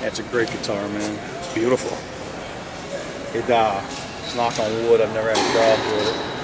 That's a great guitar, man. It's beautiful. It's knock on wood, I've never had a problem with it.